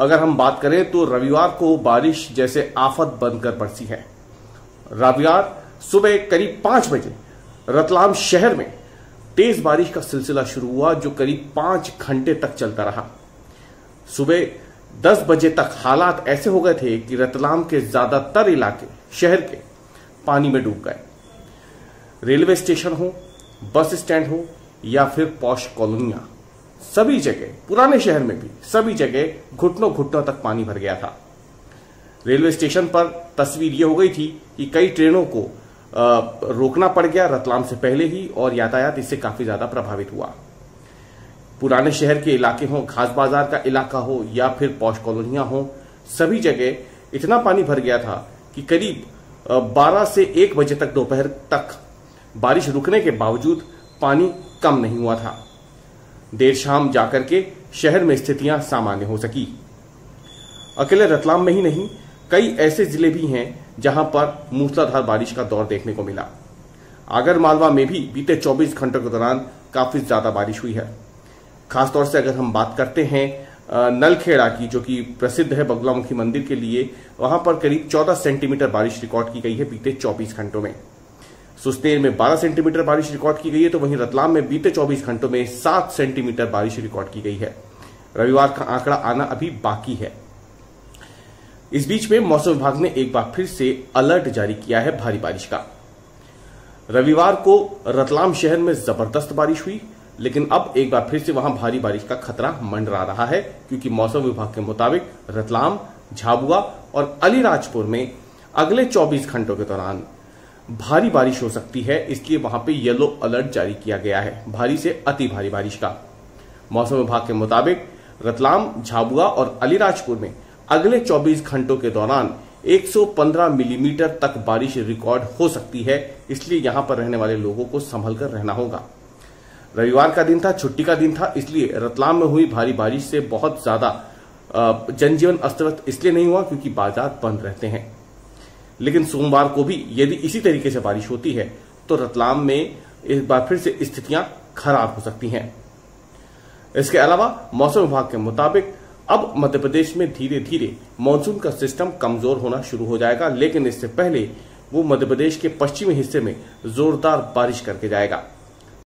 अगर हम बात करें तो रविवार को बारिश जैसे आफत बनकर पड़ती है। रविवार सुबह करीब 5 बजे रतलाम शहर में तेज बारिश का सिलसिला शुरू हुआ जो करीब 5 घंटे तक चलता रहा। सुबह 10 बजे तक हालात ऐसे हो गए थे कि रतलाम के ज्यादातर इलाके शहर के पानी में डूब गए। रेलवे स्टेशन हो, बस स्टैंड हो या फिर पॉश कॉलोनियां, सभी जगह, पुराने शहर में भी सभी जगह घुटनों घुटनों तक पानी भर गया था। रेलवे स्टेशन पर तस्वीर ये हो गई थी कि कई ट्रेनों को रोकना पड़ गया रतलाम से पहले ही और यातायात इससे काफी ज्यादा प्रभावित हुआ। पुराने शहर के इलाके हों, घास बाजार का इलाका हो या फिर पॉश कॉलोनियां हों, सभी जगह इतना पानी भर गया था कि करीब 12 से 1 बजे तक दोपहर तक बारिश रुकने के बावजूद पानी कम नहीं हुआ था। देर शाम जाकर के शहर में स्थितियां सामान्य हो सकी। अकेले रतलाम में ही नहीं, कई ऐसे जिले भी हैं जहां पर मूसलाधार बारिश का दौर देखने को मिला। आगर मालवा में भी बीते 24 घंटों के दौरान काफी ज्यादा बारिश हुई है। खासतौर से अगर हम बात करते हैं नलखेड़ा की, जो कि प्रसिद्ध है बगलामुखी मंदिर के लिए, वहां पर करीब 14 सेंटीमीटर बारिश रिकॉर्ड की गई है बीते 24 घंटों में। सुसनेर में 12 सेंटीमीटर बारिश रिकॉर्ड की गई है, तो वहीं रतलाम में बीते 24 घंटों में 7 सेंटीमीटर बारिश रिकॉर्ड की गई है। रविवार का आंकड़ा आना अभी बाकी है। इस बीच में मौसम विभाग ने एक बार फिर से अलर्ट जारी किया है भारी बारिश का। रविवार को रतलाम शहर में जबरदस्त बारिश हुई, लेकिन अब एक बार फिर से वहां भारी बारिश का खतरा मंडरा रहा है, क्योंकि मौसम विभाग के मुताबिक रतलाम, झाबुआ और अलीराजपुर में अगले 24 घंटों के दौरान भारी बारिश हो सकती है, इसलिए वहां पे येलो अलर्ट जारी किया गया है भारी से अति भारी बारिश का। मौसम विभाग के मुताबिक रतलाम, झाबुआ और अलीराजपुर में अगले 24 घंटों के दौरान 115 मिलीमीटर तक बारिश रिकॉर्ड हो सकती है, इसलिए यहां पर रहने वाले लोगों को संभल कर रहना होगा। रविवार का दिन था, छुट्टी का दिन था, इसलिए रतलाम में हुई भारी बारिश से बहुत ज्यादा जनजीवन अस्त व्यस्त इसलिए नहीं हुआ क्योंकि बाजार बंद रहते हैं। लेकिन सोमवार को भी यदि इसी तरीके से बारिश होती है तो रतलाम में एक बार फिर से स्थितियां खराब हो सकती हैं। इसके अलावा मौसम विभाग के मुताबिक अब मध्य प्रदेश में धीरे धीरे मानसून का सिस्टम कमजोर होना शुरू हो जाएगा, लेकिन इससे पहले वो मध्य प्रदेश के पश्चिमी हिस्से में जोरदार बारिश करके जाएगा।